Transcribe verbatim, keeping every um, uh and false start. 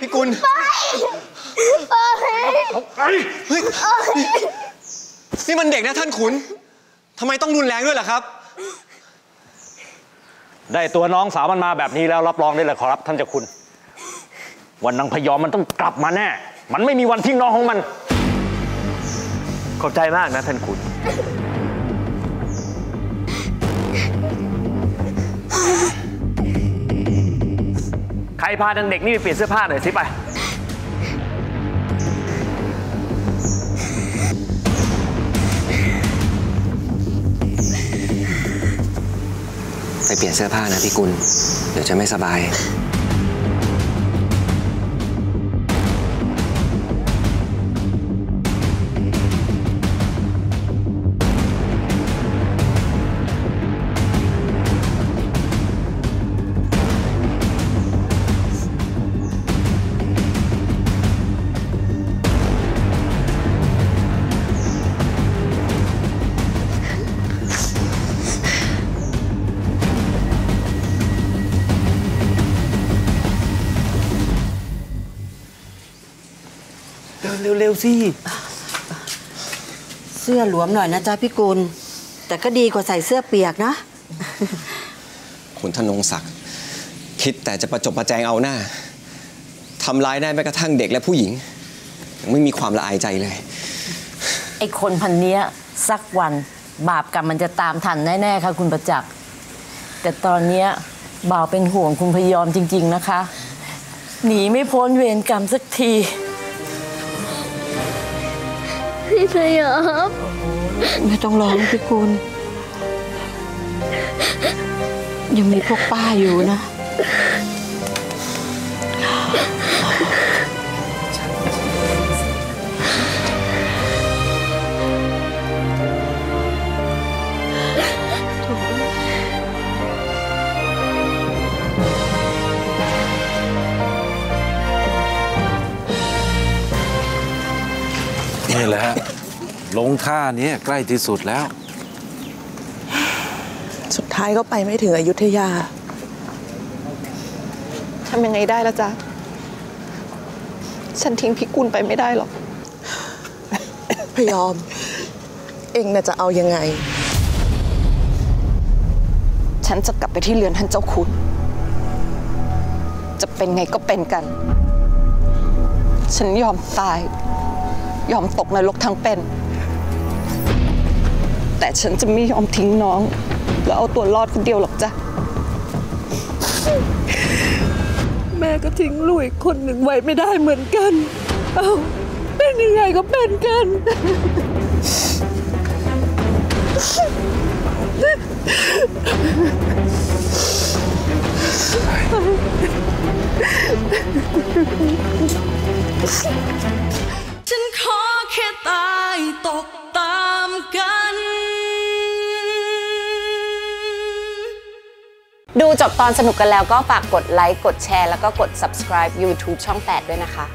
พี่กุลนี่มันเด็กนะท่านขุนทำไมต้องรุนแรงด้วยล่ะครับได้ตัวน้องสาวมันมาแบบนี้แล้วรับรองได้เลยขอรับท่านเจ้าคุณวันนางพยอมมันต้องกลับมาแน่มันไม่มีวันทิ้งน้องของมันขอบใจมากนะท่านขุนใครพานางเด็กนี่ไปเปลี่ยนเสื้อผ้าหน่อยสิไปไปเปลี่ยนเสื้อผ้านะพี่กุลเดี๋ยวจะไม่สบายเร็วๆสิเสื้อหลวมหน่อยนะจ๊ะพี่กุลแต่ก็ดีกว่าใส่เสื้อเปียกนะคุณธนงศักดิ์คิดแต่จะประจบประแจงเอาหน้าทำร้ายได้แม้กระทั่งเด็กและผู้หญิงยังไม่มีความละอายใจเลยไอ้คนพันเนี้ยสักวันบาปกรรมมันจะตามทันแน่ๆค่ะคุณประจักษ์แต่ตอนเนี้ยบ่าวเป็นห่วงคุณพยอมจริงๆนะคะหนีไม่พ้นเวรกรรมสักทีพี่พยอมไม่ต้องร้องพี่กุลยังมีพวกป้าอยู่นะนี่แหละฮะลงท่านี้ใกล้ที่สุดแล้วสุดท้ายก็ไปไม่ถึงอยุธยาทำยังไงได้ล่ะจ๊ะฉันทิ้งพี่กุลไปไม่ได้หรอกพยอมเองน่ะจะเอายังไงฉันจะกลับไปที่เรือนท่านเจ้าคุณจะเป็นไงก็เป็นกันฉันยอมตายยอมตกนรกทั้งเป็นแต่ฉันจะไม่ยอมทิ้งน้องแล้วเอาตัวรอดคนเดียวหรอกจ้ะแม่ก็ทิ้งลูกอีกคนหนึ่งไว้ไม่ได้เหมือนกันเอาเป็นยังไงก็เป็นกันฉันขอแค่ตายตกตามกันดูจบตอนสนุกกันแล้วก็ฝากกดไลค์กดแชร์แล้วก็กด ซับสไครบ์ ยูทูบ ช่องแปดด้วยนะคะ